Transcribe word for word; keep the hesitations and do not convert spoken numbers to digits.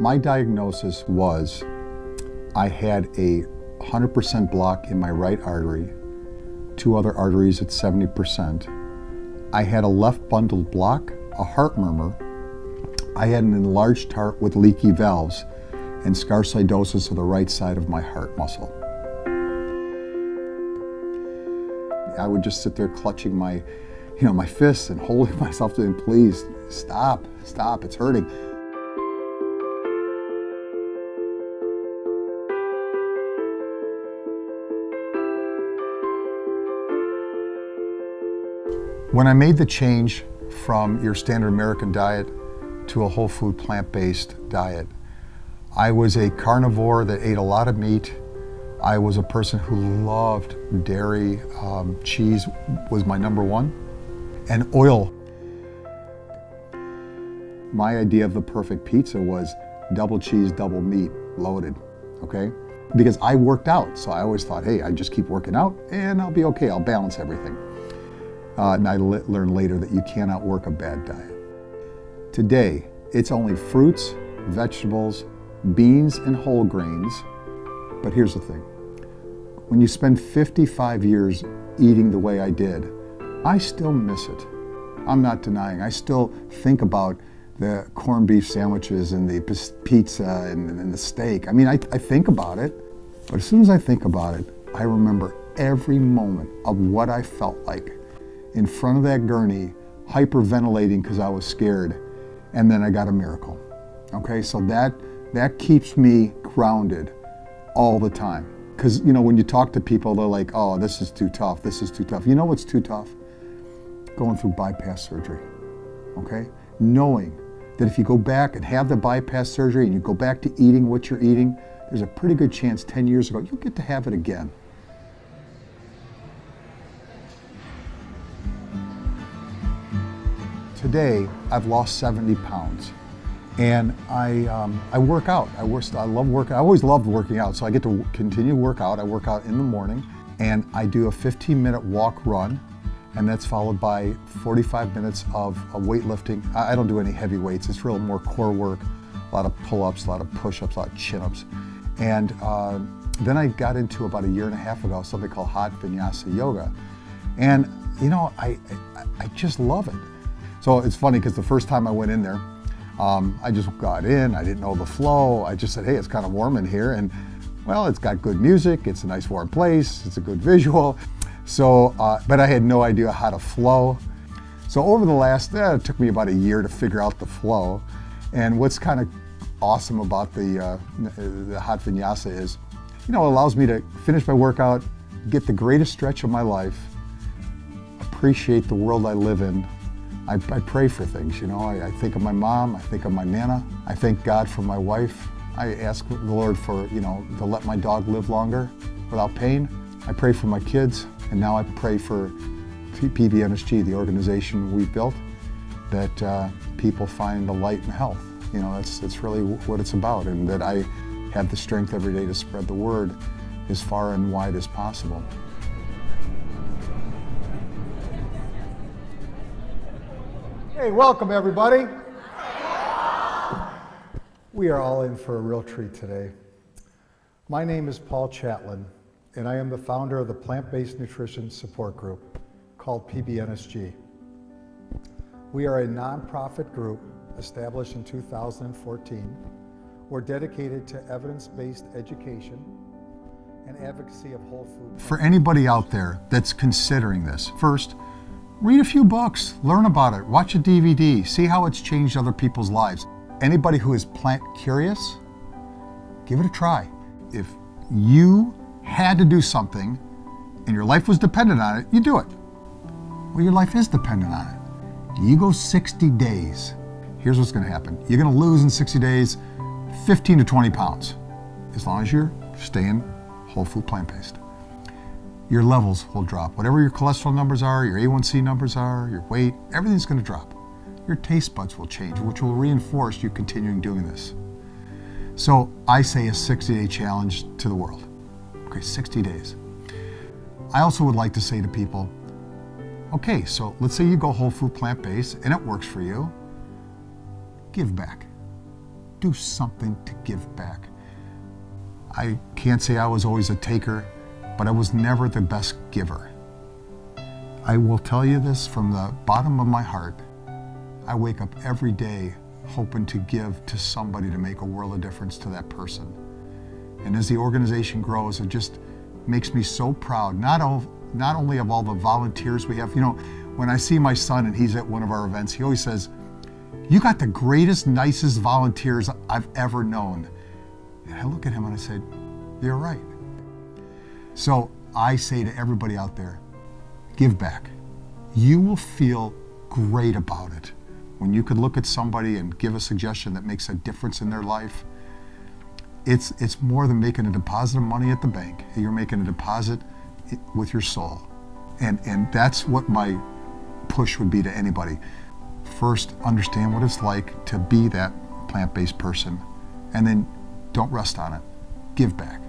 My diagnosis was I had a one hundred percent block in my right artery, two other arteries at seventy percent. I had a left bundled block, a heart murmur. I had an enlarged heart with leaky valves and sarcoidosis of the right side of my heart muscle. I would just sit there clutching my, you know, my fists and holding myself to them, please stop, stop, it's hurting. When I made the change from your standard American diet to a whole food plant-based diet, I was a carnivore that ate a lot of meat. I was a person who loved dairy. Um, cheese was my number one, and oil. My idea of the perfect pizza was double cheese, double meat, loaded, okay? Because I worked out, so I always thought, hey, I just keep working out and I'll be okay, I'll balance everything. Uh, and I learned later that you cannot work a bad diet. Today, it's only fruits, vegetables, beans, and whole grains. But here's the thing. When you spend fifty-five years eating the way I did, I still miss it. I'm not denying. I still think about the corned beef sandwiches and the pizza and, and the steak. I mean, I, I think about it. But as soon as I think about it, I remember every moment of what I felt like in front of that gurney, hyperventilating because I was scared, and then I got a miracle. Okay, so that, that keeps me grounded all the time. Because, you know, when you talk to people, they're like, oh, this is too tough, this is too tough. You know what's too tough? Going through bypass surgery, okay? Knowing that if you go back and have the bypass surgery and you go back to eating what you're eating, there's a pretty good chance ten years ago, you'll get to have it again. Today, I've lost seventy pounds, and I um, I work out. I work. I love working. I always loved working out, so I get to continue to work out. I work out in the morning, and I do a fifteen minute walk run, and that's followed by forty-five minutes of, of weightlifting. I, I don't do any heavy weights. It's really more core work, a lot of pull-ups, a lot of push-ups, a lot of chin-ups, and uh, then I got into about a year and a half ago something called hot vinyasa yoga, and you know I I, I just love it. So it's funny because the first time I went in there, um, I just got in, I didn't know the flow. I just said, hey, it's kind of warm in here. And well, it's got good music, it's a nice warm place, it's a good visual. So, uh, but I had no idea how to flow. So over the last, eh, it took me about a year to figure out the flow. And what's kind of awesome about the, uh, the hot vinyasa is, you know, it allows me to finish my workout, get the greatest stretch of my life, appreciate the world I live in. I, I pray for things, you know. I, I think of my mom, I think of my nana. I thank God for my wife. I ask the Lord for, you know, to let my dog live longer without pain. I pray for my kids, and now I pray for P B N S G, the organization we've built, that uh, people find the light and health. You know, that's, that's really what it's about, and that I have the strength every day to spread the word as far and wide as possible. Hey, welcome everybody. We are all in for a real treat today. My name is Paul Chatlin, and I am the founder of the Plant-Based Nutrition Support Group, called P B N S G. We are a nonprofit group established in two thousand fourteen. We're dedicated to evidence-based education and advocacy of whole food. For anybody out there that's considering this, first, read a few books, learn about it, watch a D V D, see how it's changed other people's lives. Anybody who is plant curious, give it a try. If you had to do something and your life was dependent on it, you do it. Well, your life is dependent on it. You go sixty days, here's what's gonna happen. You're gonna lose in sixty days, fifteen to twenty pounds, as long as you're staying whole food plant-based. Your levels will drop. Whatever your cholesterol numbers are, your A one C numbers are, your weight, everything's gonna drop. Your taste buds will change, which will reinforce you continuing doing this. So I say a sixty day challenge to the world. Okay, sixty days. I also would like to say to people, okay, so let's say you go whole food plant-based and it works for you, give back. do something to give back. I can't say I was always a taker, but I was never the best giver. I will tell you this from the bottom of my heart. I wake up every day hoping to give to somebody to make a world of difference to that person. And as the organization grows, it just makes me so proud, not, all, not only of all the volunteers we have. You know, when I see my son and he's at one of our events, he always says, "You got the greatest, nicest volunteers I've ever known." And I look at him and I said, "You're right." So I say to everybody out there, give back. You will feel great about it. When you can look at somebody and give a suggestion that makes a difference in their life, It's, it's more than making a deposit of money at the bank. You're making a deposit with your soul. And, and that's what my push would be to anybody. First, understand what it's like to be that plant-based person, and then don't rest on it. Give back.